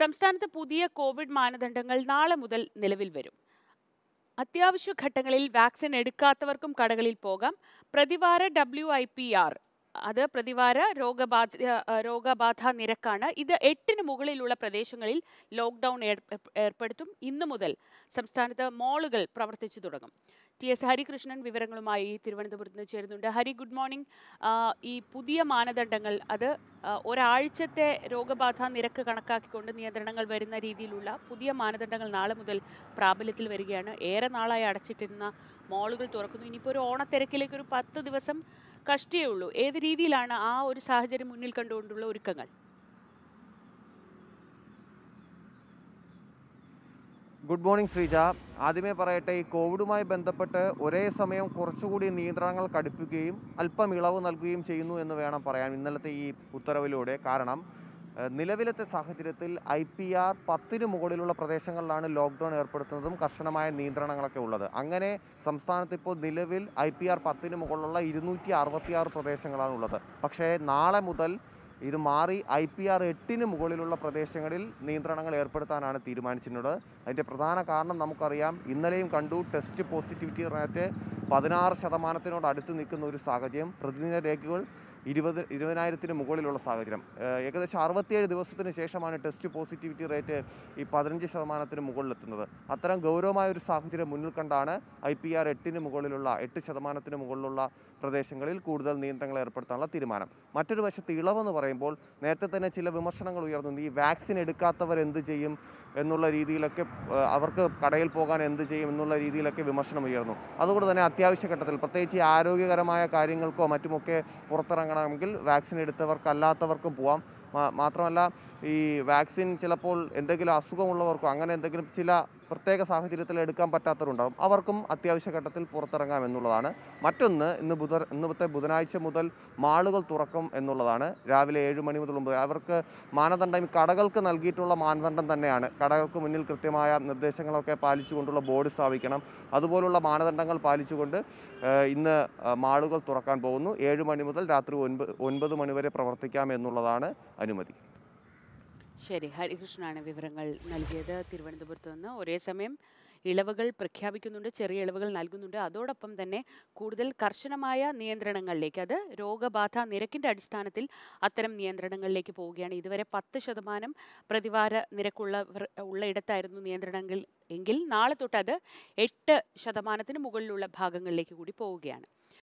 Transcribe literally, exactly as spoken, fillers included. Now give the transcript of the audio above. സംസ്ഥാനത്തെ പുതിയ കോവിഡ് മാനദണ്ഡങ്ങൾ നാളെ മുതൽ നിലവിൽ വരും. അത്യാവശ്യ ഘട്ടങ്ങളിൽ വാക്സിൻ എടുക്കാത്തവർക്കും കടകളിൽ പോകാം. പ്രതിവാര ഡബ്ല്യു ഐ പി ആർ അത് പ്രതിവാര രോഗബാധ രോഗബാധ നിരക്കാണ്. ഇത് എട്ടിന് മുകളിലുള്ള പ്രദേശങ്ങളിൽ ലോക്ക്ഡൗൺ ഏർപ്പെടുത്തും. ഇന്നു മുതൽ സംസ്ഥാനത്ത് മോളുകൾ പ്രവർത്തിച്ചു തുടങ്ങും. ടി എസ് ഹരികൃഷ്ണൻ വിവരങ്ങളുമായി തിരുവനന്തപുരത്ത് നിന്ന് ചേരുന്നുണ്ട്. Hari, good morning. ഈ പുതിയ മാനദണ്ഡങ്ങൾ അത് ഒരാഴ്ചത്തെ രോഗബാധ നിരക്ക് കണക്കാക്കിക്കൊണ്ട് നിയന്ത്രണങ്ങൾ വരുന്ന രീതിയിലുള്ള പുതിയ മാനദണ്ഡങ്ങൾ നാളെ മുതൽ പ്രാബല്യത്തിൽ വരികയാണ്. ഏറെ നാളായി അടച്ചിട്ടിരുന്ന മോളുകൾ തുറക്കുന്നു. ഇനിയിപ്പോൾ ഒരു ഓണത്തിരക്കിലേക്ക് ഒരു പത്ത് ദിവസം കഷ്ടേ ഉള്ളൂ. ഏത് രീതിയിലാണ് ആ ഒരു സാഹചര്യം മുന്നിൽ കണ്ടുകൊണ്ടുള്ള ഒരുക്കങ്ങൾ? Good morning Sreeja. ആദ്യമേ പറയട്ടെ, ഈ കോവിഡുമായി ബന്ധപ്പെട്ട് ഒരേ സമയം കുറച്ചുകൂടി നിയന്ത്രണങ്ങൾ കടുപ്പിക്കുകയും അല്പം ഇളവ് നൽകുകയും ചെയ്യുന്നു എന്ന് വേണം പറയാൻ ഇന്നലത്തെ ഈ ഉത്തരവിലൂടെ. കാരണം നിലവിലത്തെ സാഹചര്യത്തിൽ ഐ പി ആർ പത്തിന് മുകളിലുള്ള പ്രദേശങ്ങളിലാണ് ലോക്ക്ഡൗൺ ഏർപ്പെടുത്തുന്നതും കർശനമായ നിയന്ത്രണങ്ങളൊക്കെ ഉള്ളത്. അങ്ങനെ സംസ്ഥാനത്ത് ഇപ്പോൾ നിലവിൽ ഐ പി ആർ പത്തിന് മുകളിലുള്ള ഇരുന്നൂറ്റി അറുപത്തി ആറ് പ്രദേശങ്ങളാണുള്ളത്. പക്ഷേ നാളെ മുതൽ ഇത് മാറി ഐ പി ആർ എട്ടിന് മുകളിലുള്ള പ്രദേശങ്ങളിൽ നിയന്ത്രണങ്ങൾ ഏർപ്പെടുത്താനാണ് തീരുമാനിച്ചിട്ടുള്ളത്. അതിൻ്റെ പ്രധാന കാരണം നമുക്കറിയാം, ഇന്നലെയും കണ്ടു ടെസ്റ്റ് പോസിറ്റിവിറ്റി റേറ്റ് പതിനാറ് ശതമാനത്തിനോട് അടുത്ത് നിൽക്കുന്ന ഒരു സാഹചര്യം, പ്രതിദിന രേഖകൾ ഇരുപത് ഇരുപതിനായിരത്തിന് മുകളിലുള്ള സാഹചര്യം. ഏകദേശം അറുപത്തിയേഴ് ദിവസത്തിന് ശേഷമാണ് ടെസ്റ്റ് പോസിറ്റിവിറ്റി റേറ്റ് ഈ പതിനഞ്ച് ശതമാനത്തിന് മുകളിലെത്തുന്നത്. അത്തരം ഗൗരവമായ ഒരു സാഹചര്യം മുന്നിൽ കണ്ടാണ് ഐ പി ആർ എട്ടിന് മുകളിലുള്ള എട്ട് ശതമാനത്തിന് മുകളിലുള്ള പ്രദേശങ്ങളിൽ കൂടുതൽ നിയന്ത്രണങ്ങൾ ഏർപ്പെടുത്താനുള്ള തീരുമാനം. മറ്റൊരു വശത്ത് ഇളവെന്ന് പറയുമ്പോൾ നേരത്തെ തന്നെ ചില വിമർശനങ്ങൾ ഉയർന്നു. ഈ വാക്സിൻ എടുക്കാത്തവർ എന്ത് ചെയ്യും എന്നുള്ള രീതിയിലൊക്കെ, അവർക്ക് കടയിൽ പോകാൻ എന്ത് ചെയ്യും എന്നുള്ള രീതിയിലൊക്കെ വിമർശനം ഉയർന്നു. അതുകൊണ്ട് തന്നെ അത്യാവശ്യ ഘട്ടത്തിൽ, പ്രത്യേകിച്ച് ആരോഗ്യകരമായ കാര്യങ്ങൾക്കോ മറ്റുമൊക്കെ പുറത്തിറങ്ങണമെങ്കിൽ വാക്സിൻ എടുത്തവർക്കല്ലാത്തവർക്കും പോവാം. മാത്രമല്ല ഈ വാക്സിൻ ചിലപ്പോൾ എന്തെങ്കിലും അസുഖമുള്ളവർക്കും അങ്ങനെ എന്തെങ്കിലും ചില പ്രത്യേക സാഹചര്യത്തിൽ എടുക്കാൻ പറ്റാത്തവരുണ്ടാകും, അവർക്കും അത്യാവശ്യ ഘട്ടത്തിൽ പുറത്തിറങ്ങാം എന്നുള്ളതാണ്. മറ്റൊന്ന്, ഇന്ന് ബുധ ഇന്നത്തെ ബുധനാഴ്ച മുതൽ മാളുകൾ തുറക്കും എന്നുള്ളതാണ്. രാവിലെ ഏഴ് മണി മുതൽ ഒമ്പത് അവർക്ക് മാനദണ്ഡം കടകൾക്ക് നൽകിയിട്ടുള്ള മാനദണ്ഡം തന്നെയാണ്. കടകൾക്ക് മുന്നിൽ കൃത്യമായ നിർദ്ദേശങ്ങളൊക്കെ പാലിച്ചുകൊണ്ടുള്ള ബോർഡ് സ്ഥാപിക്കണം. അതുപോലുള്ള മാനദണ്ഡങ്ങൾ പാലിച്ചുകൊണ്ട് ഇന്ന് മാളുകൾ തുറക്കാൻ പോകുന്നു. ഏഴ് മണി മുതൽ രാത്രി ഒൻപത് ഒൻപത് മണി വരെ പ്രവർത്തിക്കാം എന്നുള്ളതാണ് അനുമതി. ശരി, ഹരികൃഷ്ണനാണ് വിവരങ്ങൾ നൽകിയത് തിരുവനന്തപുരത്ത് നിന്ന്. ഒരേ സമയം ഇളവുകൾ പ്രഖ്യാപിക്കുന്നുണ്ട്, ചെറിയ ഇളവുകൾ നൽകുന്നുണ്ട്. അതോടൊപ്പം തന്നെ കൂടുതൽ കർശനമായ നിയന്ത്രണങ്ങളിലേക്ക്, അത് രോഗബാധ നിരക്കിൻ്റെ അടിസ്ഥാനത്തിൽ അത്തരം നിയന്ത്രണങ്ങളിലേക്ക് പോവുകയാണ്. ഇതുവരെ പത്ത് ശതമാനം പ്രതിവാര നിരക്കുള്ള ഉള്ളയിടത്തായിരുന്നു നിയന്ത്രണങ്ങൾ എങ്കിൽ നാളെ തൊട്ട് അത് എട്ട് ശതമാനത്തിന് മുകളിലുള്ള ഭാഗങ്ങളിലേക്ക് കൂടി പോവുകയാണ്.